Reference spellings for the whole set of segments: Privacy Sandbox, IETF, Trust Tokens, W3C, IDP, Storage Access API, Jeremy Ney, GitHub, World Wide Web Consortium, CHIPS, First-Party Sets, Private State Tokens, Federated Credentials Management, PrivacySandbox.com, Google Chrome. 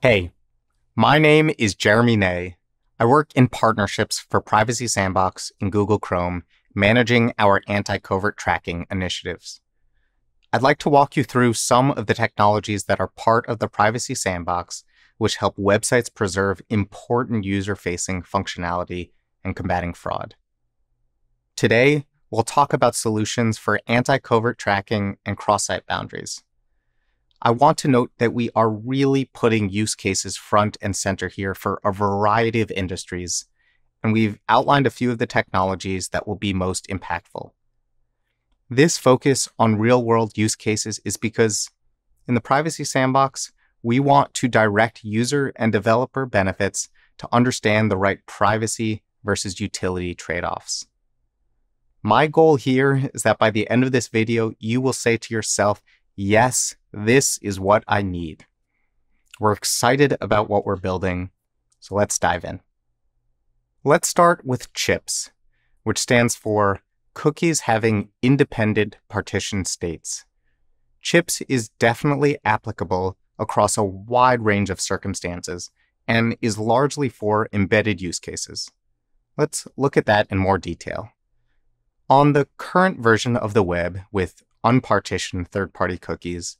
Hey, my name is Jeremy Ney. I work in partnerships for Privacy Sandbox and Google Chrome, managing our anti-covert tracking initiatives. I'd like to walk you through some of the technologies that are part of the Privacy Sandbox, which help websites preserve important user-facing functionality and combating fraud. Today, we'll talk about solutions for anti-covert tracking and cross-site boundaries. I want to note that we are really putting use cases front and center here for a variety of industries, and we've outlined a few of the technologies that will be most impactful. This focus on real-world use cases is because in the Privacy Sandbox, we want to direct user and developer benefits to understand the right privacy versus utility trade-offs. My goal here is that by the end of this video, you will say to yourself, yes, this is what I need. We're excited about what we're building, so let's dive in. Let's start with CHIPS, which stands for Cookies Having Independent Partition States. CHIPS is definitely applicable across a wide range of circumstances and is largely for embedded use cases. Let's look at that in more detail. On the current version of the web with unpartitioned third-party cookies,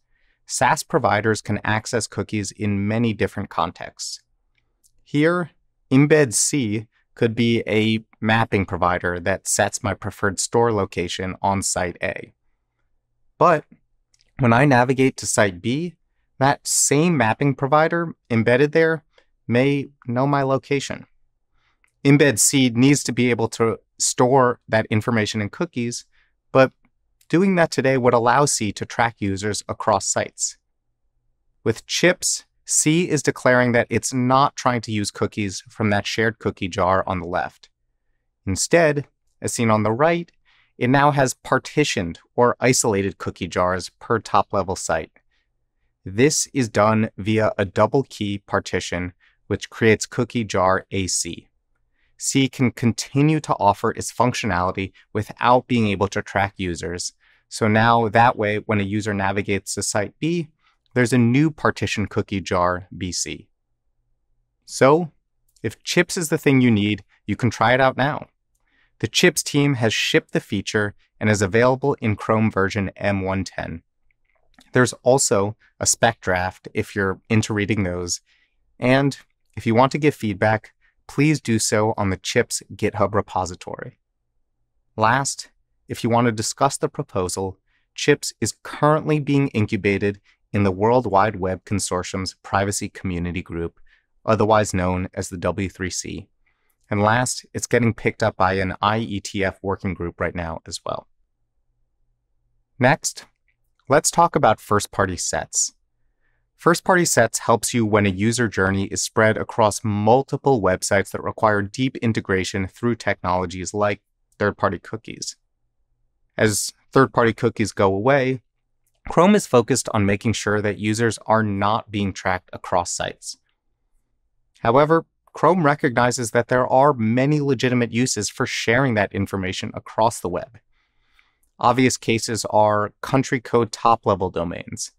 SaaS providers can access cookies in many different contexts. Here, Embed C could be a mapping provider that sets my preferred store location on site A. But when I navigate to site B, that same mapping provider embedded there may know my location. Embed C needs to be able to store that information in cookies, but doing that today would allow C to track users across sites. With CHIPS, C is declaring that it's not trying to use cookies from that shared cookie jar on the left. Instead, as seen on the right, it now has partitioned or isolated cookie jars per top-level site. This is done via a double-key partition, which creates cookie jar AC. C can continue to offer its functionality without being able to track users. So now that way, when a user navigates to site B, there's a new partition cookie jar BC. So if CHIPS is the thing you need, you can try it out now. The CHIPS team has shipped the feature and is available in Chrome version M110. There's also a spec draft if you're into reading those. And if you want to give feedback, please do so on the CHIPS GitHub repository. Last, if you want to discuss the proposal, CHIPS is currently being incubated in the World Wide Web Consortium's Privacy Community Group, otherwise known as the W3C. And last, it's getting picked up by an IETF working group right now as well. Next, let's talk about first-party sets. First-party sets helps you when a user journey is spread across multiple websites that require deep integration through technologies like third-party cookies. As third-party cookies go away, Chrome is focused on making sure that users are not being tracked across sites. However, Chrome recognizes that there are many legitimate uses for sharing that information across the web. Obvious cases are country code top-level domains.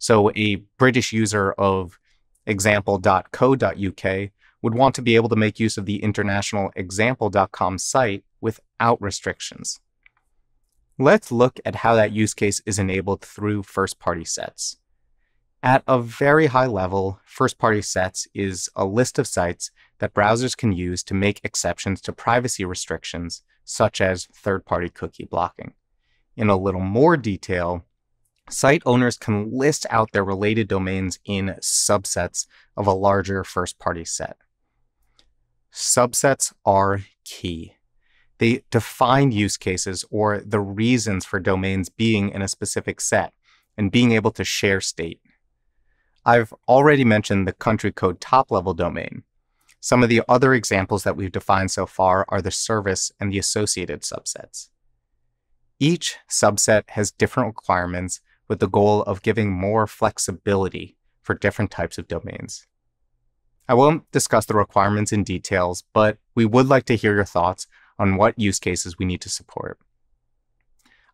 So a British user of example.co.uk would want to be able to make use of the international example.com site without restrictions. Let's look at how that use case is enabled through first-party sets. At a very high level, first-party sets is a list of sites that browsers can use to make exceptions to privacy restrictions, such as third-party cookie blocking. In a little more detail, site owners can list out their related domains in subsets of a larger first-party set. Subsets are key. They define use cases or the reasons for domains being in a specific set and being able to share state. I've already mentioned the country code top-level domain. Some of the other examples that we've defined so far are the service and the associated subsets. Each subset has different requirements, with the goal of giving more flexibility for different types of domains. I won't discuss the requirements in details, but we would like to hear your thoughts on what use cases we need to support.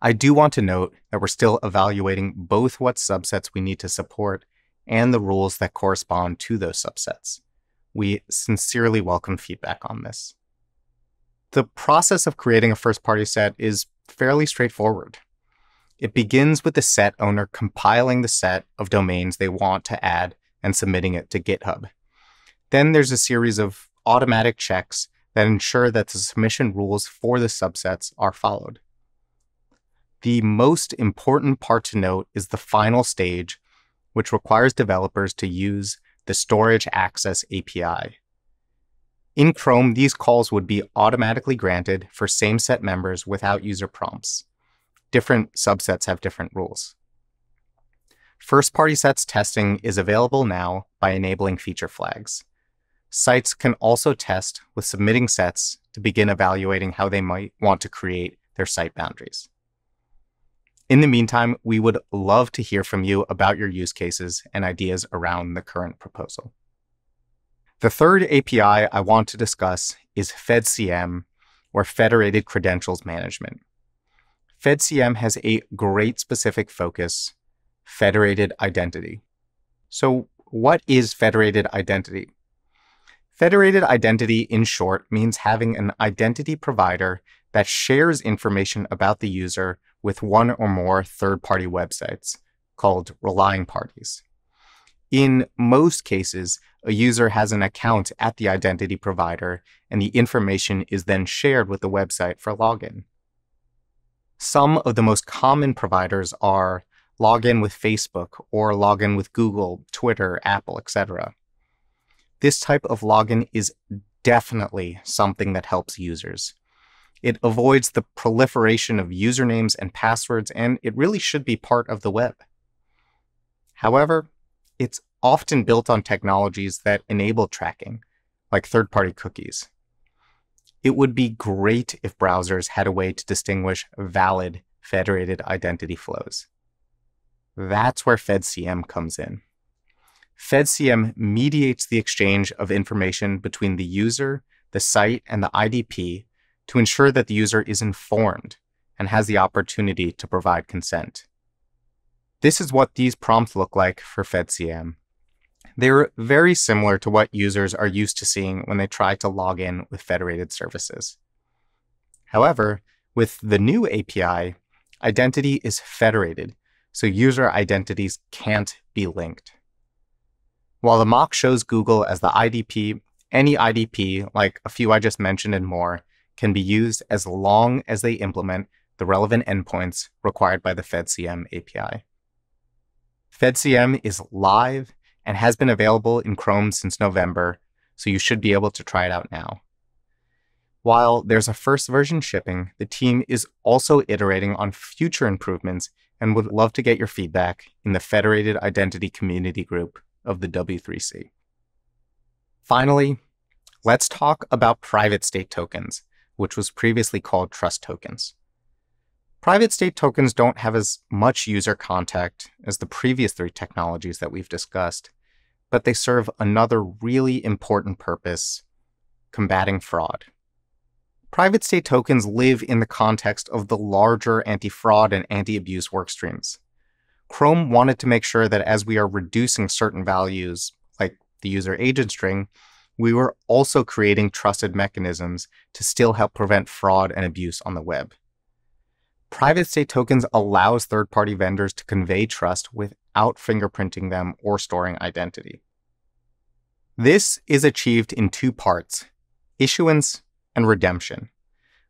I do want to note that we're still evaluating both what subsets we need to support and the rules that correspond to those subsets. We sincerely welcome feedback on this. The process of creating a first-party set is fairly straightforward. It begins with the set owner compiling the set of domains they want to add and submitting it to GitHub. Then there's a series of automatic checks that ensure that the submission rules for the subsets are followed. The most important part to note is the final stage, which requires developers to use the Storage Access API. In Chrome, these calls would be automatically granted for same set members without user prompts. Different subsets have different rules. First-party sets testing is available now by enabling feature flags. Sites can also test with submitting sets to begin evaluating how they might want to create their site boundaries. In the meantime, we would love to hear from you about your use cases and ideas around the current proposal. The third API I want to discuss is FedCM, or Federated Credentials Management. FedCM has a great specific focus, federated identity. So what is federated identity? Federated identity, in short, means having an identity provider that shares information about the user with one or more third-party websites, called relying parties. In most cases, a user has an account at the identity provider, and the information is then shared with the website for login. Some of the most common providers are login with Facebook or login with Google, Twitter, Apple, etc. This type of login is definitely something that helps users. It avoids the proliferation of usernames and passwords, and it really should be part of the web. However, it's often built on technologies that enable tracking, like third-party cookies. It would be great if browsers had a way to distinguish valid federated identity flows. That's where FedCM comes in. FedCM mediates the exchange of information between the user, the site, and the IDP to ensure that the user is informed and has the opportunity to provide consent. This is what these prompts look like for FedCM. They're very similar to what users are used to seeing when they try to log in with federated services. However, with the new API, identity is federated, so user identities can't be linked. While the mock shows Google as the IDP, any IDP, like a few I just mentioned and more, can be used as long as they implement the relevant endpoints required by the FedCM API. FedCM is live and has been available in Chrome since November, so you should be able to try it out now. While there's a first version shipping, the team is also iterating on future improvements and would love to get your feedback in the Federated Identity Community Group of the W3C. Finally, let's talk about private state tokens, which was previously called trust tokens. Private state tokens don't have as much user contact as the previous three technologies that we've discussed, but they serve another really important purpose: combating fraud. Private state tokens live in the context of the larger anti-fraud and anti-abuse work streams. Chrome wanted to make sure that as we are reducing certain values, like the user agent string, we were also creating trusted mechanisms to still help prevent fraud and abuse on the web. Private state tokens allows third-party vendors to convey trust without fingerprinting them or storing identity. This is achieved in two parts: issuance and redemption.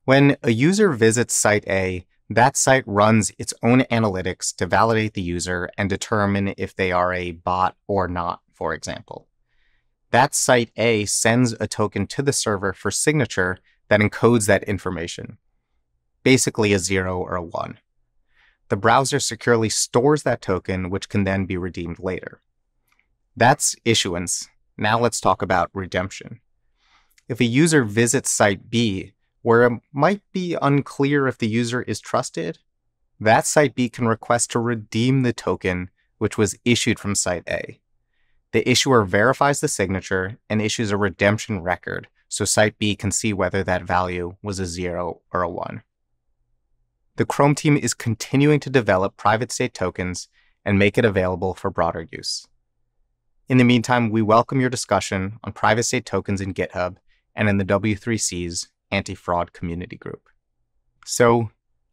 When a user visits site A, that site runs its own analytics to validate the user and determine if they are a bot or not, for example. That site A sends a token to the server for signature that encodes that information, basically a 0 or a 1. The browser securely stores that token, which can then be redeemed later. That's issuance. Now let's talk about redemption. If a user visits site B, where it might be unclear if the user is trusted, that site B can request to redeem the token which was issued from site A. The issuer verifies the signature and issues a redemption record, so site B can see whether that value was a 0 or a 1. The Chrome team is continuing to develop private state tokens and make it available for broader use. In the meantime, we welcome your discussion on private state tokens in GitHub and in the W3C's anti-fraud community group. So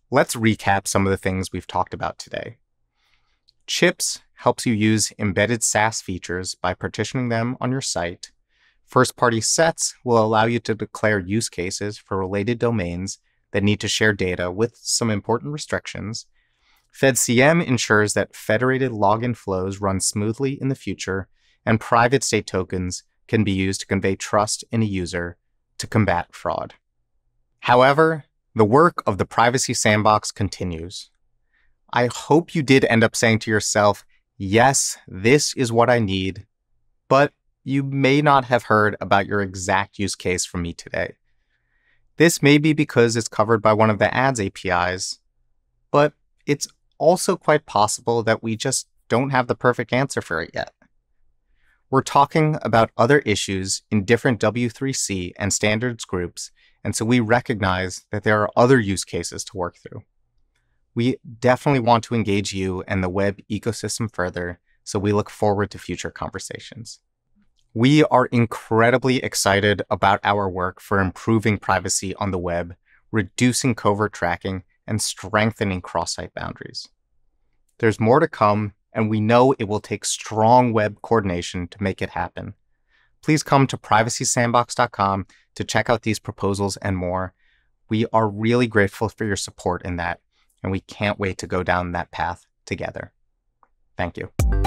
let's recap some of the things we've talked about today. CHIPS helps you use embedded SaaS features by partitioning them on your site. First-party sets will allow you to declare use cases for related domains that need to share data with some important restrictions. FedCM ensures that federated login flows run smoothly in the future, and private state tokens can be used to convey trust in a user to combat fraud. However, the work of the Privacy Sandbox continues. I hope you did end up saying to yourself, yes, this is what I need, but you may not have heard about your exact use case from me today. This may be because it's covered by one of the ads APIs, but it's also quite possible that we just don't have the perfect answer for it yet. We're talking about other issues in different W3C and standards groups, and so we recognize that there are other use cases to work through. We definitely want to engage you and the web ecosystem further, so we look forward to future conversations. We are incredibly excited about our work for improving privacy on the web, reducing covert tracking, and strengthening cross-site boundaries. There's more to come, and we know it will take strong web coordination to make it happen. Please come to PrivacySandbox.com to check out these proposals and more. We are really grateful for your support in that, and we can't wait to go down that path together. Thank you.